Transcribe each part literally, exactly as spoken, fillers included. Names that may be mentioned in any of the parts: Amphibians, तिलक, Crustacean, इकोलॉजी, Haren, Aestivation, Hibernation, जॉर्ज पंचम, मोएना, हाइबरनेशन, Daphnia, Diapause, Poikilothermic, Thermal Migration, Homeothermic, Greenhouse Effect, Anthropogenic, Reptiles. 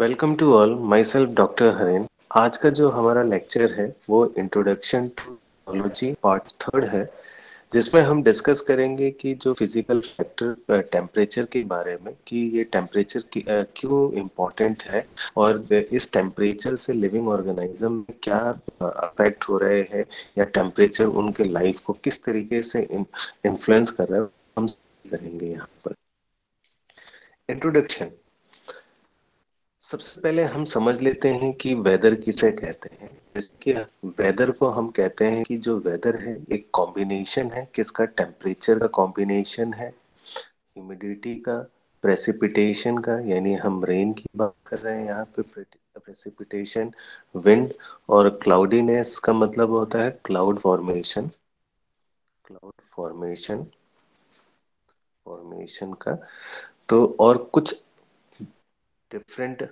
Welcome to all, my self doctor Haren. आज का जो हमारा लेक्चर है वो introduction to इकोलॉजी part third है, जिसमें हम डिस्कस करेंगे कि जो फिजिकल फैक्टर टेम्परेचर के बारे में कि ये टेम्परेचर क्यों इम्पोर्टेंट है और इस टेम्परेचर से लिविंग ऑर्गेनाइज्म में क्या अफेक्ट हो रहे हैं या टेम्परेचर उनके लाइफ को किस तरीके से इन्फ्लुएंस कर रहा है, हम करेंगे यहाँ पर। इंट्रोडक्शन, सबसे पहले हम समझ लेते हैं कि वेदर किसे कहते हैं। इसके वेदर को हम कहते हैं कि जो वेदर है एक कॉम्बिनेशन है, किसका? टेम्परेचर का कॉम्बिनेशन है, ह्यूमिडिटी का, प्रेसिपिटेशन का, यानी हम रेन की बात कर रहे हैं यहाँ पे, प्रेसिपिटेशन, विंड, और क्लाउडीनेस का मतलब होता है cloud formation, cloud formation formation का। तो और कुछ डिफरेंट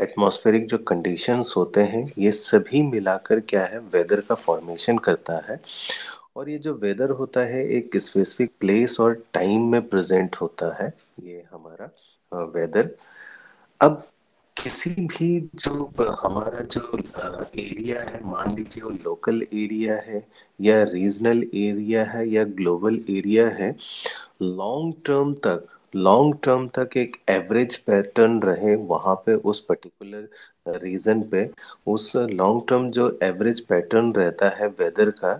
एटमॉस्फेरिक जो कंडीशंस होते हैं ये सभी मिलाकर क्या है, वेदर का फॉर्मेशन करता है। और ये जो वेदर होता है एक स्पेसिफिक प्लेस और टाइम में प्रेजेंट होता है, ये हमारा वेदर। अब किसी भी जो हमारा जो एरिया है, मान लीजिए वो लोकल एरिया है या रीजनल एरिया है या ग्लोबल एरिया है, लॉन्ग टर्म तक लॉन्ग टर्म तक एक एवरेज पैटर्न रहे वहाँ पे, उस पर्टिकुलर रीजन पे, उस लॉन्ग टर्म जो एवरेज पैटर्न रहता है वेदर का,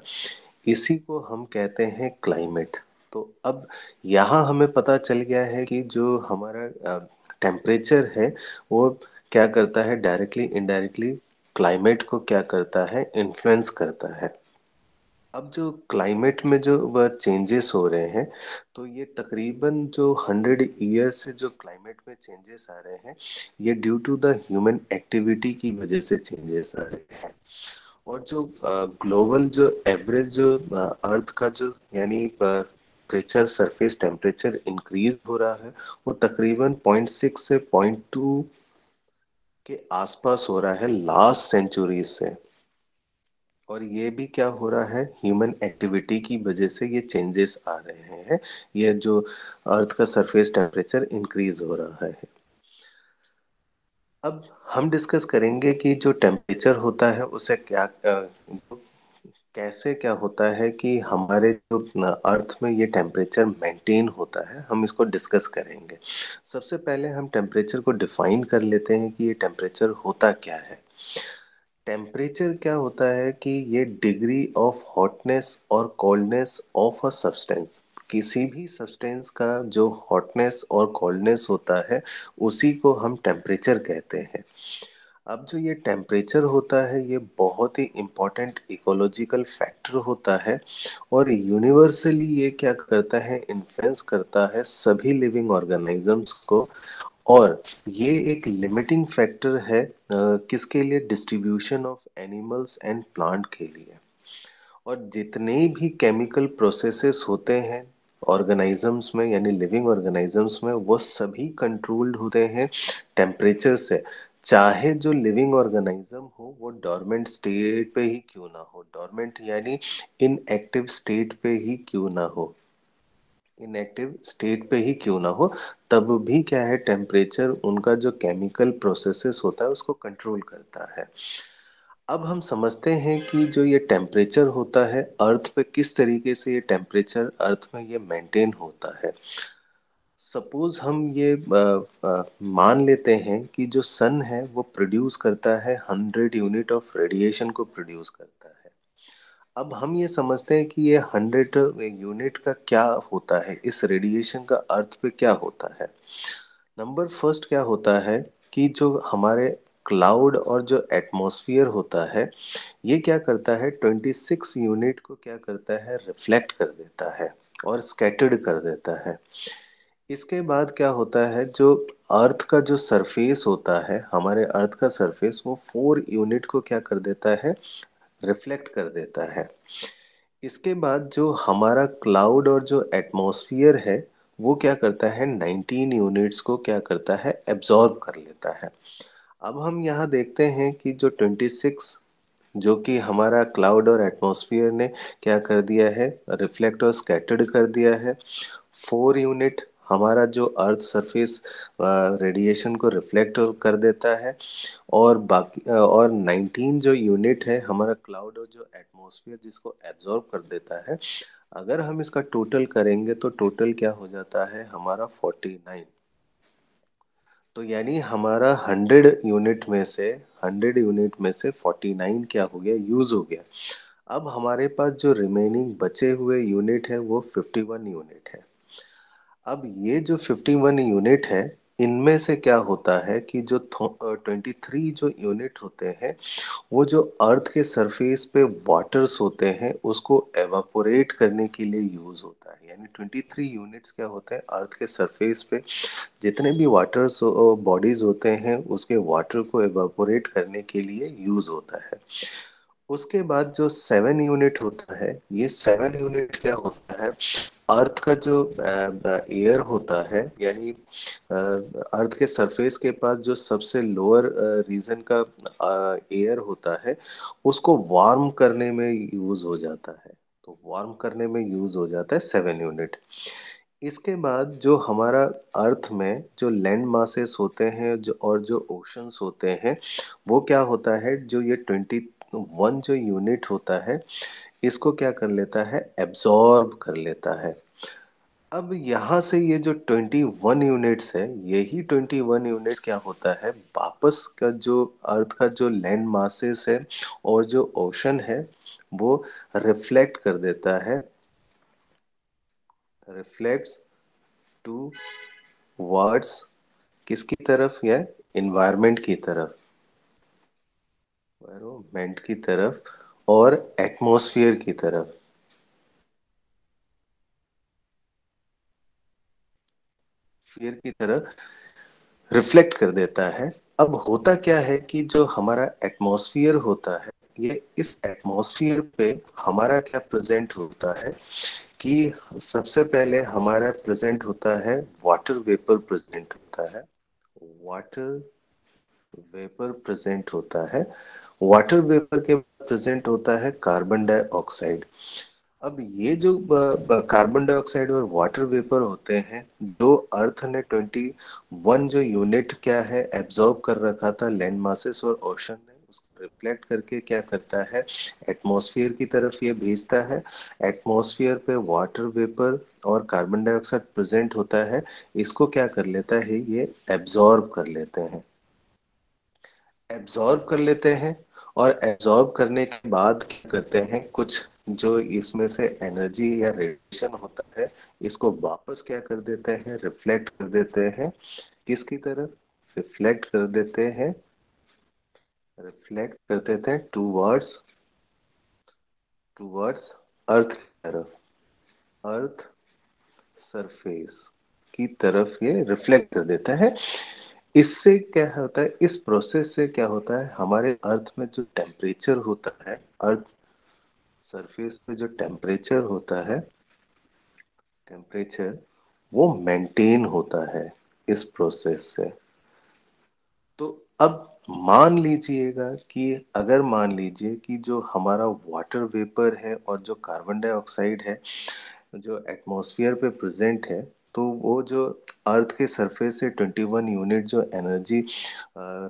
इसी को हम कहते हैं क्लाइमेट। तो अब यहाँ हमें पता चल गया है कि जो हमारा टेम्परेचर है वो क्या करता है, डायरेक्टली इनडायरेक्टली क्लाइमेट को क्या करता है, इन्फ्लुएंस करता है। अब जो क्लाइमेट में जो चेंजेस हो रहे हैं, तो ये तकरीबन जो हंड्रेड ईयर से जो क्लाइमेट में चेंजेस आ रहे हैं ये due to the human activity की वजह से चेंजेस आ रहे हैं। और जो ग्लोबल जो एवरेज जो अर्थ का जो यानी टेम्परेचर, सरफेस टेम्परेचर इंक्रीज हो रहा है वो तकरीबन पॉइंट सिक्स से पॉइंट टू के आसपास हो रहा है लास्ट सेंचुरी से। और ये भी क्या हो रहा है, ह्यूमन एक्टिविटी की वजह से ये चेंजेस आ रहे हैं, ये जो अर्थ का सरफेस टेम्परेचर इंक्रीज हो रहा है। अब हम डिस्कस करेंगे कि जो टेम्परेचर होता है उसे क्या कैसे क्या होता है कि हमारे जो अर्थ में ये टेम्परेचर मेंटेन होता है, हम इसको डिस्कस करेंगे। सबसे पहले हम टेम्परेचर को डिफाइन कर लेते हैं कि ये टेम्परेचर होता क्या है। टेम्परेचर क्या होता है कि ये डिग्री ऑफ हॉटनेस और कोल्डनेस ऑफ अ सब्सटेंस, किसी भी सब्सटेंस का जो हॉटनेस और कोल्डनेस होता है उसी को हम टेम्परेचर कहते हैं। अब जो ये टेम्परेचर होता है ये बहुत ही इम्पॉर्टेंट इकोलॉजिकल फैक्टर होता है और यूनिवर्सली ये क्या करता है, इन्फ्लुएंस करता है सभी लिविंग ऑर्गेनिजम्स को। और ये एक लिमिटिंग फैक्टर है आ, किसके लिए, distribution of animals and plant के लिए। और जितने भी केमिकल प्रोसेसेस होते हैं ऑर्गेनिजम्स में यानी लिविंग ऑर्गेनिजम्स में, वो सभी कंट्रोल्ड होते हैं टेम्परेचर से। चाहे जो लिविंग ऑर्गेनिज्म हो वो डॉर्मेंट स्टेट पे ही क्यों ना हो, डॉर्मेंट यानी इनएक्टिव स्टेट पे ही क्यों ना हो, इनएक्टिव स्टेट पे ही क्यों ना हो, तब भी क्या है, टेम्परेचर उनका जो केमिकल प्रोसेसेस होता है उसको कंट्रोल करता है। अब हम समझते हैं कि जो ये टेम्परेचर होता है अर्थ पे, किस तरीके से ये टेम्परेचर अर्थ में ये मेंटेन होता है। सपोज हम ये आ, आ, मान लेते हैं कि जो सन है वो प्रोड्यूस करता है हंड्रेड यूनिट ऑफ रेडिएशन को प्रोड्यूस करता है। अब हम ये समझते हैं कि ये हंड्रेड यूनिट का क्या होता है, इस रेडिएशन का अर्थ पे क्या होता है। नंबर फर्स्ट क्या होता है कि जो हमारे क्लाउड और जो एटमॉस्फेयर होता है ये क्या करता है, छब्बीस यूनिट को क्या करता है, रिफ्लेक्ट कर देता है और स्कैटर्ड कर देता है। इसके बाद क्या होता है, जो अर्थ का जो सरफेस होता है, हमारे अर्थ का सरफेस, वो फोर यूनिट को क्या कर देता है, रिफ्लेक्ट कर देता है। इसके बाद जो हमारा क्लाउड और जो एटमॉस्फेयर है वो क्या करता है, नाइनटीन यूनिट्स को क्या करता है, एब्जॉर्ब कर लेता है। अब हम यहाँ देखते हैं कि जो छब्बीस जो कि हमारा क्लाउड और एटमॉस्फेयर ने क्या कर दिया है, रिफ्लेक्ट और स्कैटर्ड कर दिया है, फोर यूनिट हमारा जो अर्थ सरफेस रेडिएशन को रिफ्लेक्ट कर देता है, और बाकी और नाइनटीन जो यूनिट है हमारा क्लाउड और जो एटमॉस्फेयर जिसको एब्जॉर्ब कर देता है, अगर हम इसका टोटल करेंगे तो टोटल क्या हो जाता है हमारा फोर्टी नाइन। तो यानी हमारा हंड्रेड यूनिट में से हंड्रेड यूनिट में से फोर्टी नाइन क्या हो गया, यूज हो गया। अब हमारे पास जो रिमेनिंग बचे हुए यूनिट है वो फिफ्टी वन यूनिट है। अब ये जो फिफ्टी वन यूनिट है इनमें से क्या होता है कि जो तेईस जो यूनिट होते हैं वो जो अर्थ के सरफेस पे वाटर्स होते हैं उसको एवापोरेट करने के लिए यूज़ होता है। यानी तेईस यूनिट्स क्या होते हैं, अर्थ के सरफेस पे जितने भी वाटर्स बॉडीज़ होते हैं उसके वाटर को एवापोरेट करने के लिए यूज़ होता है। उसके बाद जो सेवन यूनिट होता है, ये सेवन यूनिट क्या होता है, अर्थ का जो एयर होता है, यानी अर्थ के सरफेस के पास जो सबसे लोअर रीजन का एयर होता है उसको वार्म करने में यूज हो जाता है। तो वार्म करने में यूज हो जाता है सेवन यूनिट। इसके बाद जो हमारा अर्थ में जो लैंड मासेस होते हैं जो और जो ओशंस होते हैं वो क्या होता है, जो ये ट्वेंटी वन जो यूनिट होता है इसको क्या कर लेता है, एब्जॉर्ब कर लेता है। अब यहाँ से ये जो इक्कीस यूनिट्स है, यही इक्कीस यूनिट्स क्या होता है, वापस का जो अर्थ का जो लैंड मासेस है और जो ओशन है वो रिफ्लेक्ट कर देता है, रिफ्लेक्ट्स टू वर्ड्स किसकी तरफ, या एनवायरनमेंट की तरफ, एनवायरनमेंट की तरफ और एटमॉस्फेयर की तरफ। फेयर की तरफ रिफ्लेक्ट कर देता है। अब होता क्या है कि जो हमारा एटमॉस्फेयर होता है, ये इस एटमॉस्फेयर पे हमारा क्या प्रेजेंट होता है कि सबसे पहले हमारा प्रेजेंट होता है वाटर वेपर प्रेजेंट होता है, वाटर वेपर प्रेजेंट होता है, वाटर वेपर के प्रेजेंट होता है कार्बन डाइऑक्साइड। अब ये जो कार्बन डाइऑक्साइड और वाटर वेपर होते हैं, दो अर्थ ने इक्कीस जो यूनिट क्या है एब्जॉर्ब कर रखा था लैंड मासेस और ओशन ने, उसको रिफ्लेक्ट करके क्या करता है एटमॉस्फेयर की तरफ ये भेजता है। एटमॉस्फेयर पे वाटर वेपर और कार्बन डाइऑक्साइड प्रेजेंट होता है, इसको क्या कर लेता है ये एब्जॉर्ब कर लेते हैं, एब्जॉर्ब कर लेते हैं। और एब्जॉर्ब करने के बाद क्या करते हैं, कुछ जो इसमें से एनर्जी या रेडिएशन होता है इसको वापस क्या कर देते हैं, रिफ्लेक्ट कर देते हैं। किसकी तरफ रिफ्लेक्ट कर देते हैं, रिफ्लेक्ट कर देते हैं टूवर्ड्स टूवर्ड्स अर्थ की तरफ, अर्थ सरफेस की तरफ ये रिफ्लेक्ट कर देता है। इससे क्या होता है, इस प्रोसेस से क्या होता है, हमारे अर्थ में जो टेम्परेचर होता है, अर्थ सरफेस पे जो टेम्परेचर होता है, टेम्परेचर वो मेंटेन होता है इस प्रोसेस से। तो अब मान लीजिएगा कि अगर मान लीजिए कि जो हमारा वाटर वेपर है और जो कार्बन डाइऑक्साइड है जो एटमॉस्फेयर पे प्रेजेंट है, तो वो जो अर्थ के सरफेस से इक्कीस यूनिट जो एनर्जी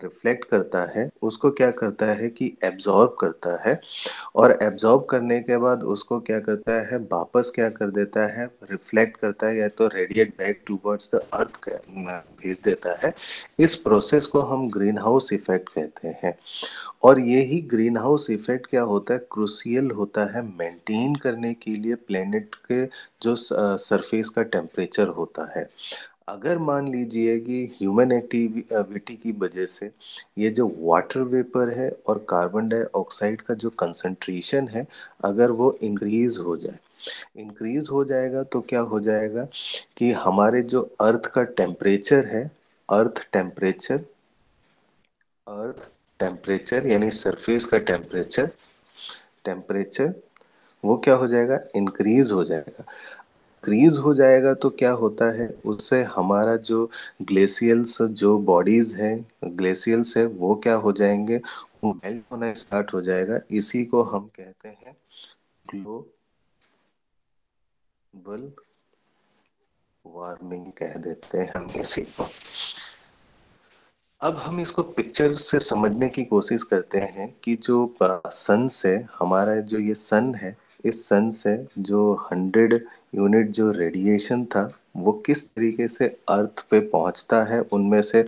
रिफ्लेक्ट करता है उसको क्या करता है कि एब्जॉर्ब करता है, और एब्जॉर्ब करने के बाद उसको क्या करता है वापस क्या कर देता है रिफ्लेक्ट करता है, या तो radiate back towards the earth भेज देता है। इस प्रोसेस को हम ग्रीन हाउस इफेक्ट कहते हैं, और यही ग्रीन हाउस इफेक्ट क्या होता है, क्रूशियल होता है मेंटेन करने के लिए प्लेनेट के जो सरफेस का टेम्परेचर होता है। अगर मान लीजिए कि ह्यूमन एक्टिविटी की वजह से ये जो वाटर वेपर है और कार्बन डाइऑक्साइड का जो कंसंट्रेशन है अगर वो इंक्रीज हो जाए, इंक्रीज हो जाएगा तो क्या हो जाएगा कि हमारे जो अर्थ का टेम्परेचर है, अर्थ टेम्परेचर अर्थ टेम्परेचर यानी सरफेस का टेम्परेचर टेम्परेचर वो क्या हो जाएगा, इंक्रीज हो जाएगा। इंक्रीज हो जाएगा तो क्या होता है, उससे हमारा जो ग्लेशियल्स जो बॉडीज हैं ग्लेशियल्स है वो क्या हो जाएंगे, वो मेल्ट होना स्टार्ट हो जाएगा। इसी को हम कहते हैं ग्लोबल वार्मिंग कह देते हैं हम इसी को। अब हम इसको पिक्चर से समझने की कोशिश करते हैं कि जो सन से हमारा जो ये सन है, इस सन से जो हंड्रेड यूनिट जो रेडिएशन था वो किस तरीके से अर्थ पे पहुंचता है, उनमें से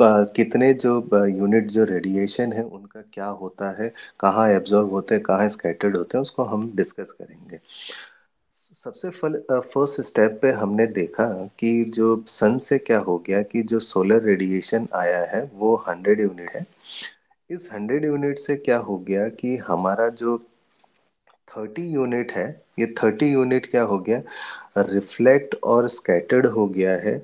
कितने जो यूनिट जो रेडिएशन है उनका क्या होता है, कहाँ एब्जॉर्ब होते हैं, कहाँ स्कैटर्ड होते हैं, उसको हम डिस्कस करेंगे। सबसे फर्स्ट स्टेप पे हमने देखा कि जो सन से क्या हो गया कि जो सोलर रेडिएशन आया है वो हंड्रेड यूनिट है। इस हंड्रेड यूनिट से क्या हो गया कि हमारा जो थर्टी यूनिट है, ये थर्टी यूनिट क्या हो गया, रिफ्लेक्ट और स्कैटर्ड हो गया है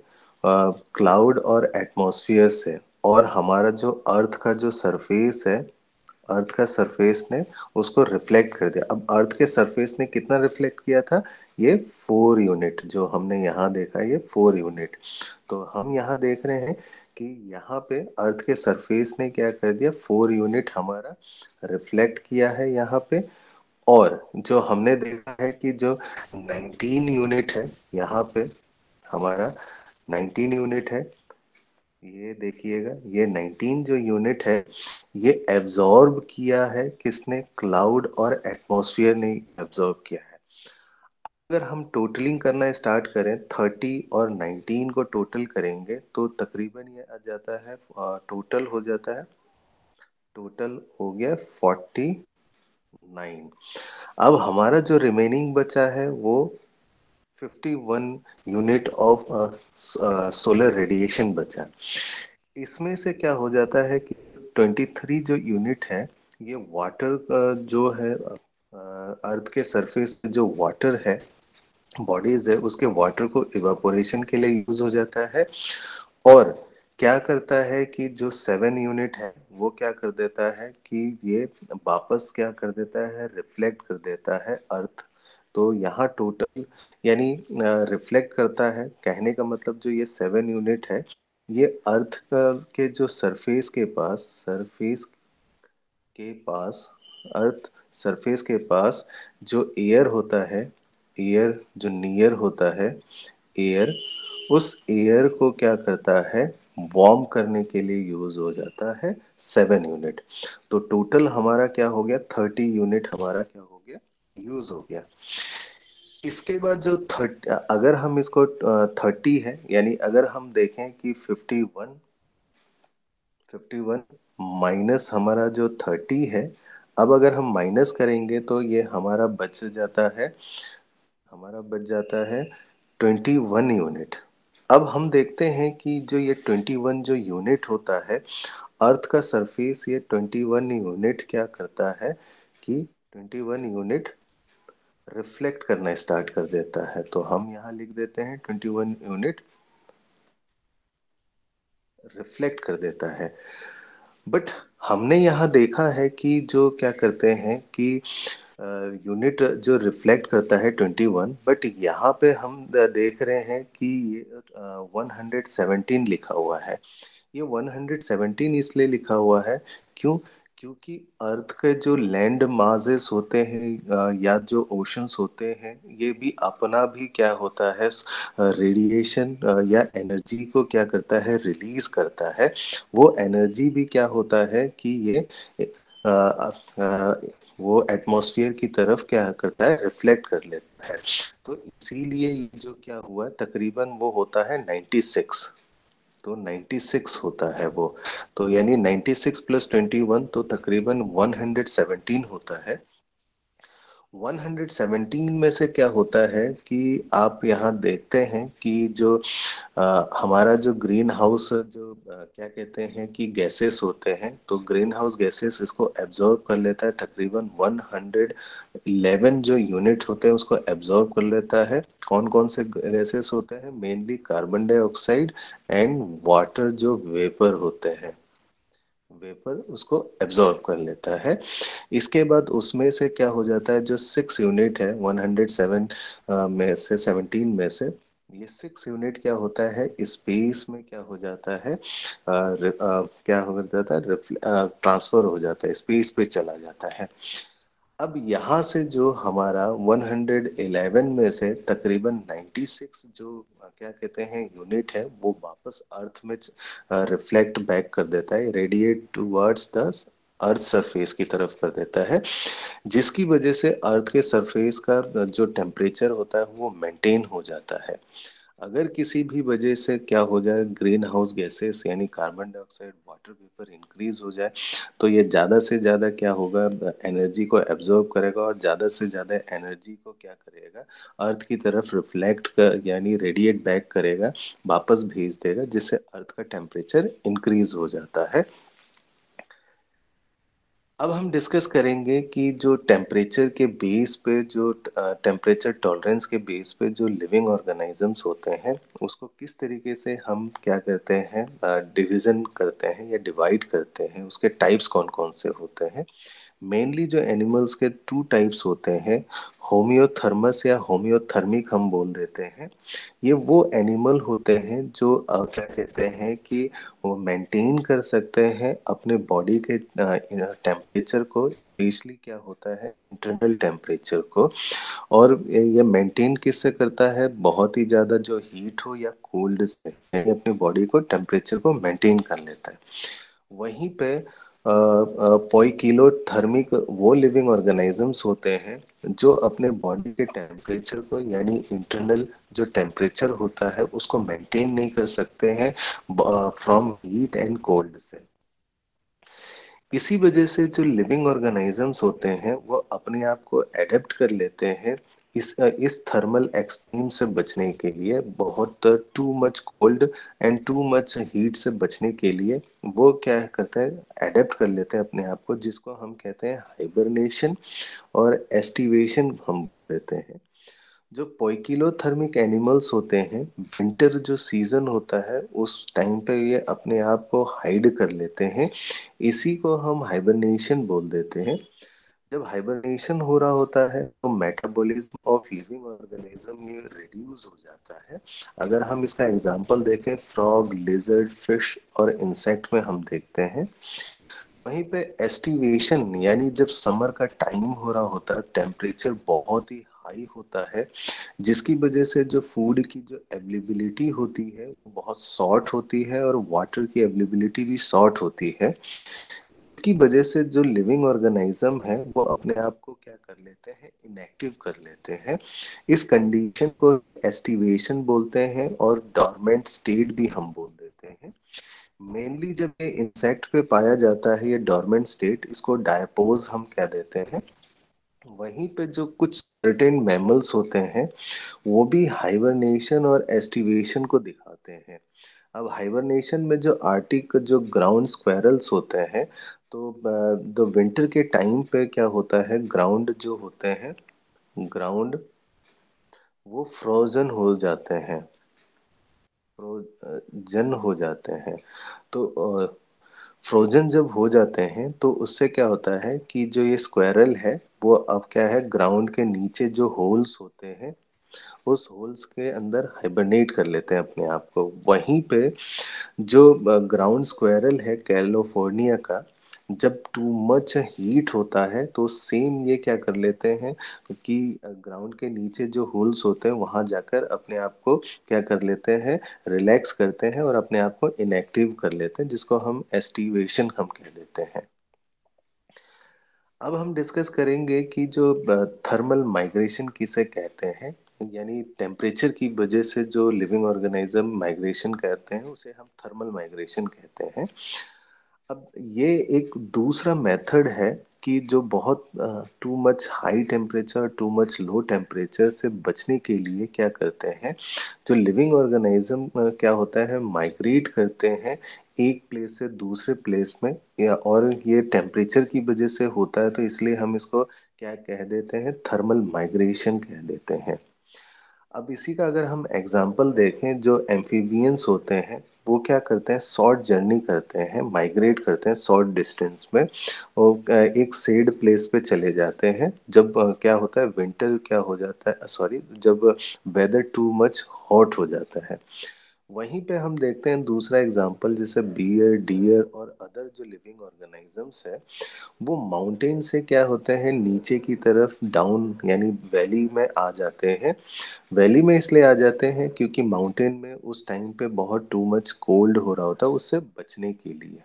क्लाउड और एटमॉस्फेयर से, और हमारा जो अर्थ का जो सरफेस है, अर्थ का सरफेस ने उसको रिफ्लेक्ट कर दिया। अब अर्थ के सरफेस ने कितना रिफ्लेक्ट किया था, ये फोर यूनिट जो हमने यहाँ देखा, ये फोर यूनिट। तो हम यहाँ देख रहे हैं कि यहाँ पे अर्थ के सरफेस ने क्या कर दिया, फोर यूनिट हमारा रिफ्लेक्ट किया है यहाँ पे। और जो हमने देखा है कि जो नाइनटीन यूनिट है, यहाँ पे हमारा नाइनटीन यूनिट है, ये देखिएगा, ये नाइनटीन जो यूनिट है ये एब्जॉर्ब किया है किसने, क्लाउड और एटमॉस्फेयर ने एब्जॉर्ब किया है। अगर हम टोटलिंग करना स्टार्ट करें, थर्टी और नाइनटीन को टोटल करेंगे तो तकरीबन ये आ जाता है, टोटल हो जाता है, टोटल हो गया फोर्टी नाइन। अब हमारा जो रिमेनिंग बचा है वो fifty one unit of solar radiation बचा। इसमें से क्या हो जाता है कि ट्वेंटी थ्री जो यूनिट है ये वाटर uh, जो है अर्थ uh, के सरफेस जो वाटर है, बॉडीज है, उसके वाटर को इवापोरेशन के लिए यूज हो जाता है। और क्या करता है कि जो सेवन यूनिट है वो क्या कर देता है कि ये वापस क्या कर देता है, रिफ्लेक्ट कर देता है अर्थ। तो यहाँ टोटल यानी रिफ्लेक्ट करता है, कहने का मतलब जो ये सेवन यूनिट है ये अर्थ के जो सरफेस के पास, सरफेस के पास, अर्थ सरफेस के पास जो एयर होता है, एयर जो नियर होता है, एयर, उस एयर को क्या करता है, वार्म करने के लिए यूज हो जाता है सेवन यूनिट। तो टोटल हमारा क्या हो गया, थर्टी यूनिट हमारा क्या हो गया, यूज हो गया। इसके बाद जो थर्टी, अगर हम इसको थर्टी है यानी अगर हम देखें कि fifty one fifty one minus हमारा जो थर्टी है, अब अगर हम माइनस करेंगे तो ये हमारा बच जाता है, हमारा बच जाता है ट्वेंटी वन यूनिट। अब हम देखते हैं कि जो ये ट्वेंटी वन जो यूनिट होता है अर्थ का सरफेस, ये ट्वेंटी वन यूनिट क्या करता है कि ट्वेंटी वन यूनिट रिफ्लेक्ट करना स्टार्ट कर देता है। तो हम यहाँ लिख देते हैं ट्वेंटी वन यूनिट रिफ्लेक्ट कर देता है। बट हमने यहाँ देखा है कि जो क्या करते हैं कि यूनिट uh, जो रिफ्लेक्ट करता है ट्वेंटी वन, बट यहाँ पे हम देख रहे हैं कि ये वन हंड्रेड सेवनटीन लिखा हुआ है। ये वन हंड्रेड सेवनटीन इसलिए लिखा हुआ है क्यों, क्योंकि अर्थ के जो लैंड मासेस होते हैं या जो ओशंस होते हैं ये भी अपना भी क्या होता है, रेडिएशन या एनर्जी को क्या करता है, रिलीज करता है। वो एनर्जी भी क्या होता है कि ये आ, आ, वो एटमॉस्फेयर की तरफ क्या करता है, रिफ्लेक्ट कर लेता है। तो इसीलिए ये जो क्या हुआ तकरीबन वो होता है नाइन्टी सिक्स, तो नाइन्टी सिक्स होता है वो, तो यानी ninety six plus twenty one तो तकरीबन वन हंड्रेड सेवनटीन होता है। वन हंड्रेड सेवनटीन में से क्या होता है कि आप यहाँ देखते हैं कि जो आ, हमारा जो ग्रीन हाउस जो आ, क्या कहते हैं कि गैसेस होते हैं, तो ग्रीन हाउस गैसेस इसको एब्जॉर्ब कर लेता है, तकरीबन वन हंड्रेड इलेवन जो यूनिट होते हैं उसको एब्जॉर्ब कर लेता है। कौन कौन से गैसेस होते हैं, mainly carbon dioxide and water जो वेपर होते हैं, वेपर उसको एब्जॉर्ब कर लेता है। इसके बाद उसमें से क्या हो जाता है, जो सिक्स यूनिट है वन हंड्रेड सेवन में से सेवनटीन में से ये सिक्स यूनिट क्या होता है, स्पेस में क्या हो जाता है, आ, आ, क्या हो जाता है, ट्रांसफर हो जाता है, स्पेस पे चला जाता है। अब यहाँ से जो हमारा एक सौ ग्यारह में से तकरीबन छियानवे जो क्या कहते हैं यूनिट है वो वापस अर्थ में रिफ्लेक्ट बैक कर देता है, radiate towards the earth surface की तरफ कर देता है, जिसकी वजह से अर्थ के सरफेस का जो टेम्परेचर होता है वो मेंटेन हो जाता है। अगर किसी भी वजह से क्या हो जाए, ग्रीन हाउस गैसेस यानी carbon dioxide, water vapour increase हो जाए, तो ये ज़्यादा से ज़्यादा क्या होगा, एनर्जी को एब्जॉर्ब करेगा और ज़्यादा से ज़्यादा एनर्जी को क्या करेगा, अर्थ की तरफ रिफ्लेक्ट कर यानी रेडिएट बैक करेगा, वापस भेज देगा, जिससे अर्थ का टेम्परेचर इंक्रीज हो जाता है। अब हम डिस्कस करेंगे कि जो टेम्परेचर के बेस पे, जो टेम्परेचर टॉलरेंस के बेस पे जो लिविंग ऑर्गेनिजम्स होते हैं उसको किस तरीके से हम क्या करते हैं, डिवीज़न करते हैं या डिवाइड करते हैं, उसके टाइप्स कौन कौन से होते हैं। मेनली जो एनिमल्स के टू टाइप्स होते हैं, होम्योथर्मस या होम्योथर्मिक हम बोल देते हैं, ये वो एनिमल होते हैं जो क्या कहते हैं कि वो मेंटेन कर सकते हैं अपने बॉडी के टेम्परेचर को, स्पेशली क्या होता है इंटरनल टेम्परेचर को, और ये मेंटेन किससे करता है, बहुत ही ज़्यादा जो हीट हो या कोल्ड से अपने बॉडी को टेम्परेचर को मेंटेन कर लेता है। वहीं पे पोइकिलोथर्मिक वो लिविंग ऑर्गेनिजम्स होते हैं जो अपने बॉडी के टेम्परेचर को यानी इंटरनल जो टेम्परेचर होता है उसको मेंटेन नहीं कर सकते हैं फ्रॉम हीट एंड कोल्ड से। इसी वजह से जो लिविंग ऑर्गेनिजम्स होते हैं वो अपने आप को एडेप्ट कर लेते हैं इस इस थर्मल एक्सट्रीम से बचने के लिए, बहुत too much cold and too much heat से बचने के लिए वो क्या करते हैं, एडेप्ट कर लेते हैं अपने आप को, जिसको हम कहते हैं हाइबरनेशन और एस्टिवेशन हम कहते हैं। जो पोइकिलोथर्मिक एनिमल्स होते हैं, विंटर जो सीज़न होता है उस टाइम पे ये अपने आप को हाइड कर लेते हैं, इसी को हम हाइबरनेशन बोल देते हैं। जब हाइबरनेशन हो रहा होता है तो मेटाबॉलिज्म ऑफ लिविंग ऑर्गेनिज्म ये रिड्यूस हो जाता है। अगर हम इसका एग्जांपल देखें, फ्रॉग, लिजर्ड, फिश और इंसेक्ट में हम देखते हैं। वहीं पे एस्टिवेशन यानी जब समर का टाइम हो रहा होता है, टेम्परेचर बहुत ही हाई होता है, जिसकी वजह से जो फूड की जो अवेलेबिलिटी होती है वो बहुत शॉर्ट होती है और वाटर की अवेलेबिलिटी भी शॉर्ट होती है, की वजह से जो लिविंग ऑर्गेनिज्म है वो अपने आप को क्या कर लेते हैं, इनएक्टिव कर लेते हैं। इस कंडीशन को एस्टिवेशन बोलते हैं और डॉर्मेंट स्टेट भी हम बोल देते हैं। मेनली जब ये इंसेक्ट पे पाया जाता है ये डॉर्मेंट स्टेट, इसको डायपोज हम कह देते हैं। वहीं पे जो कुछ सर्टेन मैमल्स होते हैं वो भी हाइबरनेशन और एस्टिवेशन को दिखाते हैं। अब हाइबरनेशन में जो आर्टिक जो ग्राउंड स्क्वेरल्स होते हैं, तो द विंटर के टाइम पे क्या होता है, ग्राउंड जो होते हैं, ग्राउंड वो फ्रोजन हो जाते हैं, फ्रोजन हो जाते हैं। तो फ्रोजन जब हो जाते हैं तो उससे क्या होता है कि जो ये स्क्वेरल है वो अब क्या है, ग्राउंड के नीचे जो होल्स होते हैं उस होल्स के अंदर हाइबरनेट कर लेते हैं अपने आप को। वहीं पे जो ग्राउंड स्क्वेरल है कैलिफोर्निया का, जब टू मच हीट होता है तो सेम ये क्या कर लेते हैं कि ग्राउंड के नीचे जो होल्स होते हैं वहाँ जाकर अपने आप को क्या कर लेते हैं, रिलैक्स करते हैं और अपने आप को इनएक्टिव कर लेते हैं, जिसको हम एस्टिवेशन हम कह देते हैं। अब हम डिस्कस करेंगे कि जो थर्मल माइग्रेशन किसे कहते हैं, यानी टेम्परेचर की वजह से जो लिविंग ऑर्गेनिज्म माइग्रेशन करते हैं उसे हम थर्मल माइग्रेशन कहते हैं। अब ये एक दूसरा मेथड है कि जो बहुत too much high temperature, too much low temperature से बचने के लिए क्या करते हैं, जो लिविंग ऑर्गेनिज्म क्या होता है, माइग्रेट करते हैं एक प्लेस से दूसरे प्लेस में, या और ये टेम्परेचर की वजह से होता है, तो इसलिए हम इसको क्या कह देते हैं, थर्मल माइग्रेशन कह देते हैं। अब इसी का अगर हम एग्जाम्पल देखें, जो एम्फीबियंस होते हैं वो क्या करते हैं, शॉर्ट जर्नी करते हैं, माइग्रेट करते हैं शॉर्ट डिस्टेंस में, और एक सेड प्लेस पे चले जाते हैं। जब क्या होता है, विंटर क्या हो जाता है, सॉरी, जब वेदर टू मच हॉट हो जाता है, वहीं पे हम देखते हैं दूसरा एग्जाम्पल, जैसे बियर, डियर और अदर जो लिविंग ऑर्गेनिजम्स है वो माउंटेन से क्या होते हैं, नीचे की तरफ डाउन यानी वैली में आ जाते हैं। वैली में इसलिए आ जाते हैं क्योंकि माउंटेन में उस टाइम पे बहुत टू मच कोल्ड हो रहा होता है, उससे बचने के लिए।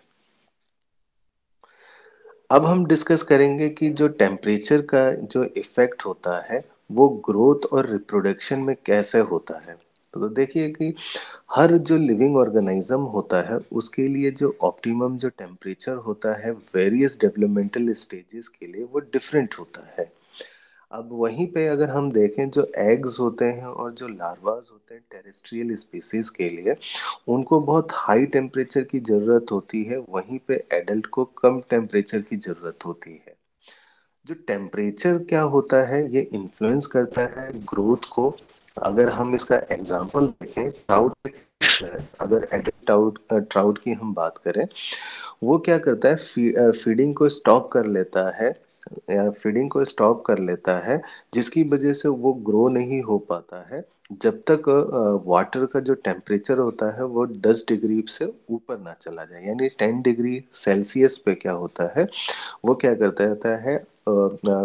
अब हम डिस्कस करेंगे कि जो टेम्परेचर का जो इफेक्ट होता है वो ग्रोथ और रिप्रोडक्शन में कैसे होता है। तो देखिए कि हर जो लिविंग ऑर्गेनिज्म होता है उसके लिए जो ऑप्टिमम जो टेम्परेचर होता है वेरियस डेवलपमेंटल स्टेजेस के लिए वो डिफरेंट होता है। अब वहीं पे अगर हम देखें जो एग्स होते हैं और जो लार्वाज होते हैं टेरेस्ट्रियल स्पीसीज के लिए, उनको बहुत हाई टेम्परेचर की ज़रूरत होती है, वहीं पे एडल्ट को कम टेम्परेचर की ज़रूरत होती है। जो टेम्परेचर क्या होता है ये इन्फ्लुएंस करता है ग्रोथ को। अगर हम इसका एग्जाम्पल देखें, ट्राउट, अगर एडल्ट ट्राउट ट्राउट की हम बात करें, वो क्या करता है फी, फीडिंग को स्टॉप कर लेता है या फीडिंग को स्टॉप कर लेता है, जिसकी वजह से वो ग्रो नहीं हो पाता है जब तक वाटर का जो टेम्परेचर होता है वो दस डिग्री से ऊपर ना चला जाए। यानी दस डिग्री सेल्सियस पे क्या होता है वो क्या करता रहता है,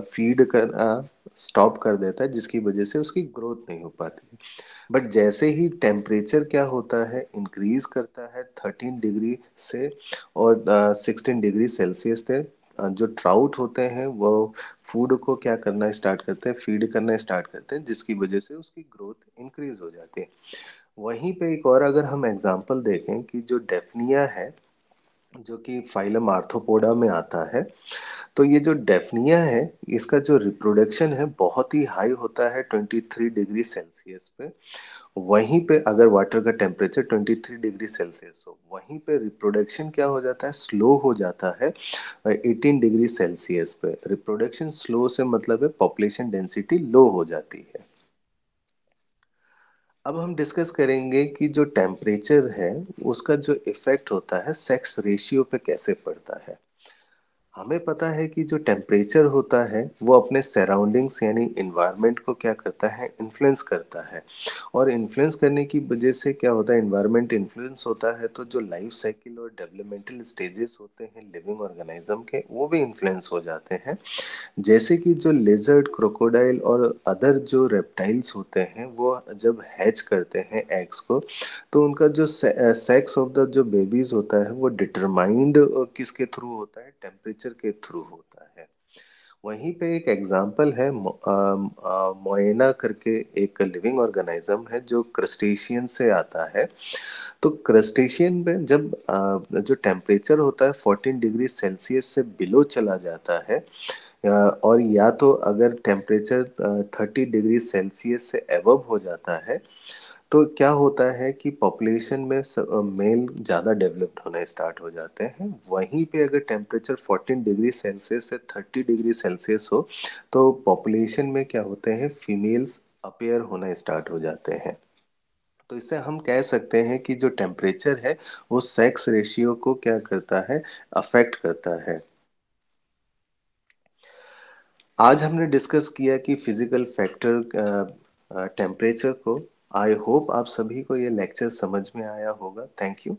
फीड कर स्टॉप कर देता है, जिसकी वजह से उसकी ग्रोथ नहीं हो पाती है। बट जैसे ही टेम्परेचर क्या होता है इंक्रीज करता है तेरह डिग्री से और सोलह डिग्री सेल्सियस तक, जो ट्राउट होते हैं वो फूड को क्या करना स्टार्ट करते हैं, फीड करना स्टार्ट करते हैं, जिसकी वजह से उसकी ग्रोथ इंक्रीज हो जाती है। वहीं पे एक और अगर हम एग्जांपल देखें कि जो डेफनिया है जो कि फाइलम आर्थ्रोपोडा में आता है, तो ये जो डेफनिया है इसका जो रिप्रोडक्शन है बहुत ही हाई होता है तेईस डिग्री सेल्सियस पे। वहीं पे अगर वाटर का टेम्परेचर तेईस डिग्री सेल्सियस हो, वहीं पे रिप्रोडक्शन क्या हो जाता है, स्लो हो जाता है अठारह डिग्री सेल्सियस पे। रिप्रोडक्शन स्लो से मतलब है पॉपुलेशन डेंसिटी लो हो जाती है। अब हम डिस्कस करेंगे कि जो टेम्परेचर है उसका जो इफेक्ट होता है सेक्स रेशियो पे कैसे पड़ता है। हमें पता है कि जो टेम्परेचर होता है वो अपने सराउंडिंग्स यानी इन्वायरमेंट को क्या करता है, इन्फ्लुएंस करता है, और इन्फ्लुएंस करने की वजह से क्या होता है, इन्वायरमेंट इन्फ्लुएंस होता है तो जो लाइफ साइकिल और डेवलपमेंटल स्टेजेस होते हैं लिविंग ऑर्गेनिज्म के वो भी इन्फ्लुएंस हो जाते हैं। जैसे कि जो लिजर्ड, क्रोकोडाइल और अदर जो रेप्टाइल्स होते हैं वो जब हैच करते हैं एग्स को, तो उनका जो सेक्स ऑफ द जो बेबीज होता है वो डिटरमाइंड किसके थ्रू होता है, टेम्परेचर के थ्रू होता है। वहीं पे एक एग्जांपल है मोएना करके एक लिविंग ऑर्गेनिज्म है जो क्रस्टेशियन से आता है। तो क्रस्टेशियन में जब आ, जो टेम्परेचर होता है चौदह डिग्री सेल्सियस से बिलो चला जाता है, और या तो अगर टेम्परेचर तीस डिग्री सेल्सियस से अबव हो जाता है तो क्या होता है कि पॉपुलेशन में मेल ज़्यादा डेवलप्ड होना स्टार्ट हो जाते हैं। वहीं पे अगर टेम्परेचर चौदह डिग्री सेल्सियस से तीस डिग्री सेल्सियस हो तो पॉपुलेशन में क्या होते हैं, फीमेल्स अपीयर होना स्टार्ट हो जाते हैं। तो इससे हम कह सकते हैं कि जो टेम्परेचर है वो सेक्स रेशियो को क्या करता है, अफेक्ट करता है। आज हमने डिस्कस किया कि फिजिकल फैक्टर टेम्परेचर को। आई होप आप सभी को ये लेक्चर समझ में आया होगा। Thank you.